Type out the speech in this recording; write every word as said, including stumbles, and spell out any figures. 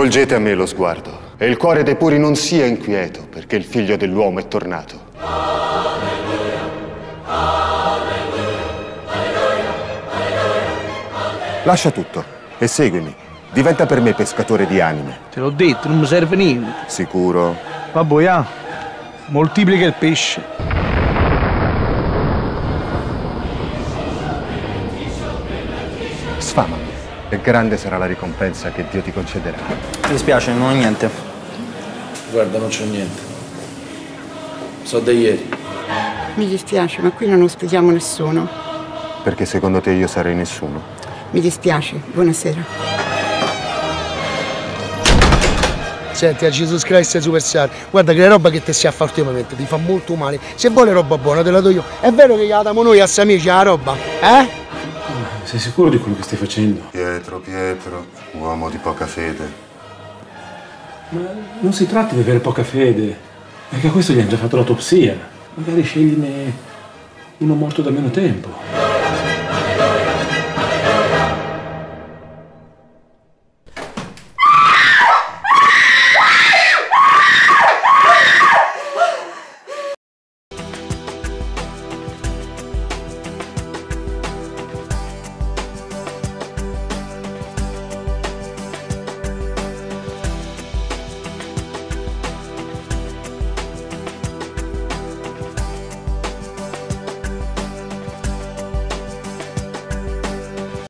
Volgete a me lo sguardo, e il cuore dei puri non sia inquieto, perché il Figlio dell'uomo è tornato. Alleluia, alleluia, alleluia, alleluia, alleluia. Lascia tutto e seguimi. Diventa per me pescatore di anime. Te l'ho detto, non mi serve niente. Sicuro? Babbo, ya, moltiplica il pesce. Sfamami, e grande sarà la ricompensa che Dio ti concederà. Mi dispiace, non ho niente. Guarda, non c'ho niente. So da ieri. Mi dispiace, ma qui non ospitiamo nessuno. Perché secondo te io sarei nessuno? Mi dispiace, buonasera. Senti, a Gesù Cristo e Super Saiyan, guarda che la roba che ti si fa ultimamente ti fa molto male. Se vuole roba buona te la do io. È vero che la diamo noi a amici la roba, eh? Sei sicuro di quello che stai facendo? Pietro, Pietro, uomo di poca fede. Ma non si tratta di avere poca fede, perché a questo gli hanno già fatto l'autopsia. Magari scegliene uno morto da meno tempo.